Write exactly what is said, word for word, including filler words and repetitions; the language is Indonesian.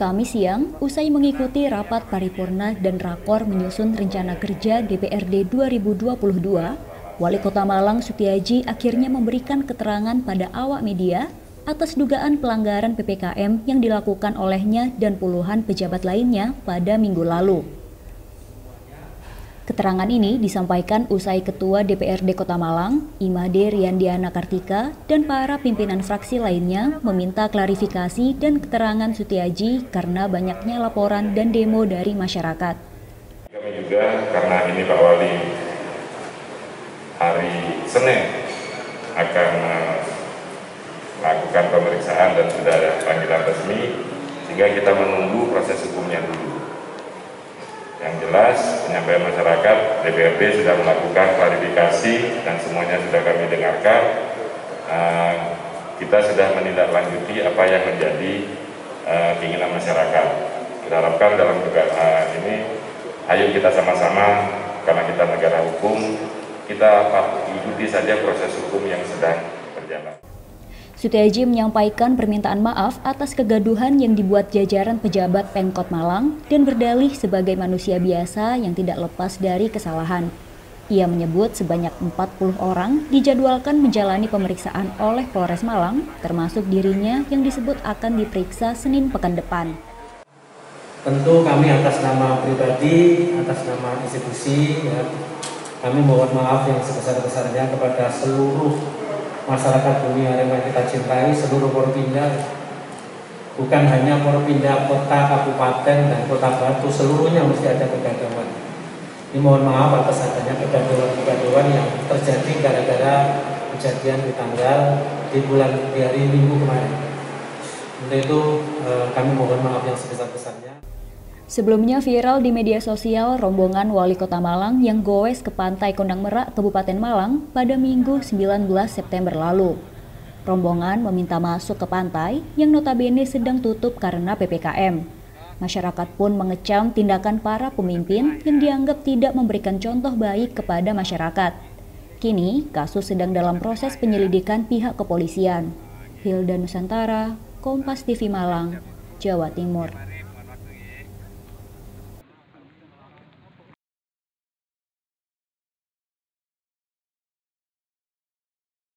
Kami siang, usai mengikuti rapat paripurna dan rakor menyusun rencana kerja D P R D dua ribu dua puluh dua, Wali Kota Malang Sutiaji akhirnya memberikan keterangan pada awak media atas dugaan pelanggaran P P K M yang dilakukan olehnya dan puluhan pejabat lainnya pada minggu lalu. Keterangan ini disampaikan usai Ketua D P R D Kota Malang, I Made Riandina Kartika, dan para pimpinan fraksi lainnya meminta klarifikasi dan keterangan Sutiaji karena banyaknya laporan dan demo dari masyarakat. Kami juga karena ini Pak Wali hari Senin akan melakukan pemeriksaan dan sudah ada panggilan resmi, sehingga kita menunggu proses hukumnya dulu. Yang jelas, penyampaian masyarakat, D P R D sudah melakukan klarifikasi dan semuanya sudah kami dengarkan. Uh, kita sudah menindaklanjuti apa yang menjadi uh, keinginan masyarakat. Kita harapkan dalam dugaan uh, ini, ayo kita sama-sama, karena kita negara hukum, kita ikuti saja proses hukum yang sedang berjalan. Sutiaji menyampaikan permintaan maaf atas kegaduhan yang dibuat jajaran pejabat Pemkot Malang dan berdalih sebagai manusia biasa yang tidak lepas dari kesalahan. Ia menyebut sebanyak empat puluh orang dijadwalkan menjalani pemeriksaan oleh Polres Malang, termasuk dirinya yang disebut akan diperiksa Senin pekan depan. Tentu kami atas nama pribadi, atas nama institusi, ya, kami mohon maaf yang sebesar-besarnya kepada seluruh masyarakat bumi Arema yang kita cintai, seluruh Porpinda, bukan hanya Porpinda kota, kabupaten, dan kota batu, seluruhnya mesti ada kegaduhan. Ini mohon maaf atas adanya kegaduhan-kegaduhan yang terjadi gara-gara kejadian di tanggal di bulan di hari Minggu kemarin. Untuk itu kami mohon maaf yang sebesar-besarnya. Sebelumnya viral di media sosial rombongan Wali Kota Malang yang goes ke pantai Kondang Merak, Kabupaten Malang pada Minggu sembilan belas September lalu. Rombongan meminta masuk ke pantai yang notabene sedang tutup karena P P K M. Masyarakat pun mengecam tindakan para pemimpin yang dianggap tidak memberikan contoh baik kepada masyarakat. Kini, kasus sedang dalam proses penyelidikan pihak kepolisian. Hilda Nusantara, Kompas T V Malang, Jawa Timur.